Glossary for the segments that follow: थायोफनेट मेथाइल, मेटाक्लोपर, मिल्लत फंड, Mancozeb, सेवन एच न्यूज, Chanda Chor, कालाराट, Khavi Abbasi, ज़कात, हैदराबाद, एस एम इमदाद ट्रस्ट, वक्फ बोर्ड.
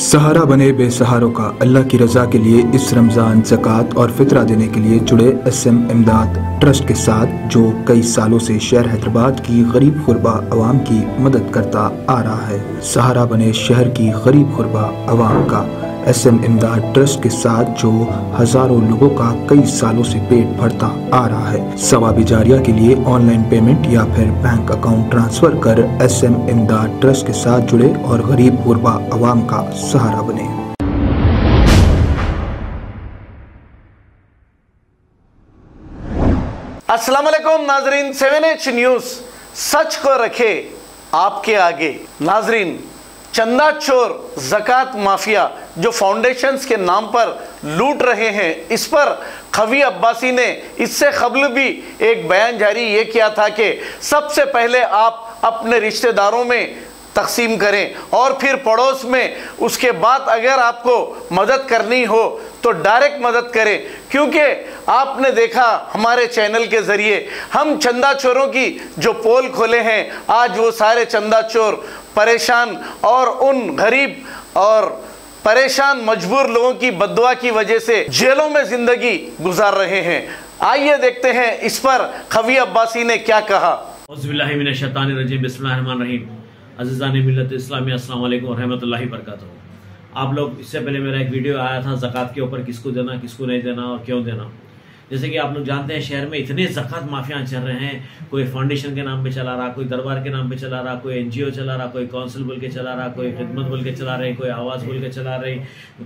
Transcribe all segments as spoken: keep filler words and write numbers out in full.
सहारा बने बेसहारों का अल्लाह की रजा के लिए इस रमज़ान ज़कात और फितरा देने के लिए जुड़े एस एम इमदाद ट्रस्ट के साथ, जो कई सालों से शहर हैदराबाद की गरीब गुरबा आवाम की मदद करता आ रहा है। सहारा बने शहर की गरीब गुरबा आवाम का एस एम इमदाद ट्रस्ट के साथ, जो हजारों लोगों का कई सालों से पेट भरता आ रहा है। सवाबी जारिया के लिए ऑनलाइन पेमेंट या फिर बैंक अकाउंट ट्रांसफर कर एस एम इमदाद ट्रस्ट के साथ जुड़े और गरीब गुरबा आवाम का सहारा बने। अस्सलाम वालेकुम नाजरीन, सेवन एच न्यूज सच को रखे आपके आगे। नाजरीन, चंदा चोर, ज़कात माफिया जो फाउंडेशंस के नाम पर लूट रहे हैं, इस पर खवी अब्बासी ने इससे कबल भी एक बयान जारी ये किया था कि सबसे पहले आप अपने रिश्तेदारों में तकसीम करें और फिर पड़ोस में, उसके बाद अगर आपको मदद करनी हो तो डायरेक्ट मदद करें। क्योंकि आपने देखा हमारे चैनल के ज़रिए हम चंदा चोरों की जो पोल खोले हैं, आज वो सारे चंदा चोर परेशान और उन गरीब और परेशान मजबूर लोगों की बद्दुआ की वजह से जेलों में ज़िंदगी गुजार रहे हैं। आइए देखते हैं इस पर खवी अब्बासी ने क्या कहा। अज़ीज़ान मिल्लत इस्लामी अस्सलाम वालेकुम व रहमतुल्लाहि व बरकातहू। आप लोग, इससे पहले मेरा एक वीडियो आया था ज़कात के ऊपर, किसको देना किसको नहीं देना और क्यों देना। जैसे कि आप लोग जानते हैं, शहर में इतने ज़कात माफिया चल रहे हैं, कोई फाउंडेशन के नाम पे चला रहा, कोई दरबार के नाम पे चला रहा, कोई एनजीओ चला रहा, कोई काउंसिल बोल के चला रहा, कोई खिदमत बोल के चला रहे, कोई आवाज़ बोल के चला रहे,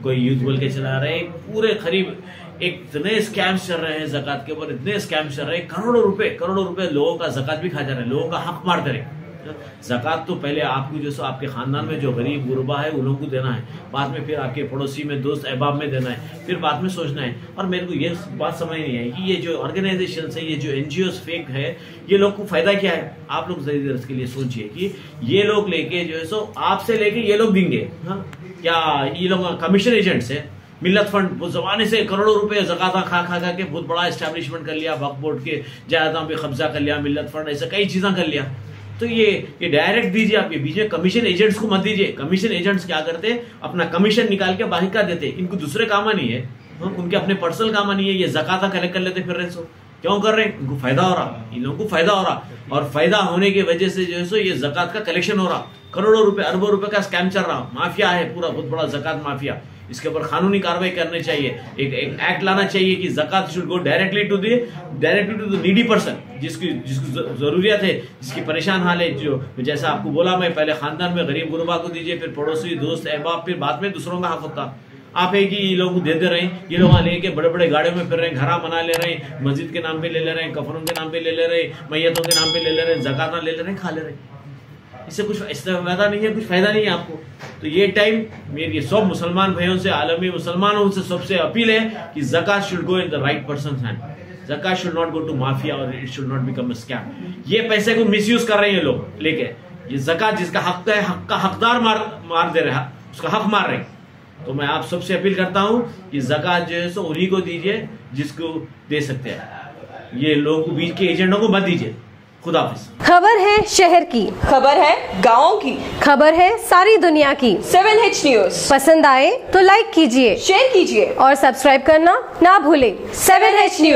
कोई यूथ बोल के चला रहे। पूरे करीब इतने स्कैम्स चल रहे हैं ज़कात के ऊपर, इतने स्कैम्स चल रहे हैं, करोड़ों रुपये करोड़ों रुपये लोगों का ज़कात भी खा जा रहे हैं, लोगों का हक मार दे रहे। ज़कात तो पहले आपको जो सो आपके ख़ानदान में जो गरीब गुरबा है उन लोगों को देना है, बाद में फिर आपके पड़ोसी में, दोस्त अहबाब में देना है, फिर बाद में सोचना है। और मेरे को ये बात समझ नहीं आई कि ये जो ऑर्गेनाइजेशन है, ये जो एनजीओ फेक है, ये लोग को फ़ायदा क्या है। आप लोग जरिए इसके लिए सोचिए कि ये लोग लेके जो है सो आपसे लेके ये लोग देंगे। हाँ, क्या ये लोग कमीशन एजेंट्स है? मिल्लत फंड वो जमाने से करोड़ों रुपए ज़कात खा खा खा के बहुत बड़ा इस्टेब्लिशमेंट कर लिया, वक्फ बोर्ड के जायदादों पर कब्जा कर लिया, मिल्लत फंड ऐसा कई चीज़ें कर लिया। तो ये ये डायरेक्ट दीजिए, आप ये बीजिए, कमीशन एजेंट्स को मत दीजिए। कमीशन एजेंट्स क्या करते, अपना कमीशन निकाल के बाहर का देते, इनको दूसरे कामा नहीं है, उनके अपने पर्सनल कामा नहीं है। ये ज़कात कलेक्ट कर लेते फिर रहे सो क्यों कर रहे हैं, इनको फायदा हो रहा, इन लोगों को फायदा हो रहा, और फायदा होने की वजह से जो है सो ये ज़कात का कलेक्शन हो रहा। करोड़ों रुपए अरबों रुपए का स्कैम चल रहा, माफिया है पूरा, बहुत बड़ा ज़कात माफिया। इसके ऊपर कानूनी कार्रवाई करनी चाहिए, एक एक एक्ट लाना चाहिए कि ज़कात should go directly to the directly to the needy person, जिसकी जिसको ज़रूरत है, जिसकी परेशान हाल है। जो जैसा आपको बोला मैं, पहले खानदान में गरीब गुरबा को दीजिए, फिर पड़ोसी, दोस्त अहबाब, फिर बाद में दूसरों का हक होता। आप है कि ये लोग दे दे रहे हैं, ये लोग लेके बड़े बड़े गाड़ियों में फिर रहे हैं, घरा बना ले रहे हैं, मस्जिद के नाम पे ले ले रहे हैं, कफनों के नाम पे ले ले रहे हैं, मैयतों के नाम पे ले ले रहे हैं, ज़कात ना ले ले रहे हैं, खा ले रहे हैं। इससे कुछ फायदा नहीं है, कुछ फायदा नहीं है आपको। तो ये टाइम मेरी सब मुसलमान भाइयों से, आलमी मुसलमानों से सबसे अपील है कि ज़कात should go in the right person hand. ज़कात should not go to mafia और it should not become a scam. ये पैसे को मिसयूज कर रहे हैं ये लोग लेके, ये ज़कात जिसका हक है, हक का हकदार मार मार दे रहे, उसका हक मार रहे हैं। तो मैं आप सबसे अपील करता हूँ कि ज़कात जो है सो उन्हीं को दीजिए जिसको दे सकते हैं, ये लोग बीच के एजेंटों को मत दीजिए। खबर है शहर की, खबर है गाँव की, खबर है सारी दुनिया की। सेवन एच न्यूज पसंद आए तो लाइक कीजिए, शेयर कीजिए और सब्सक्राइब करना ना भूले। सेवन एच न्यूज।